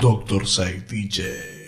Dr. PSY DJ.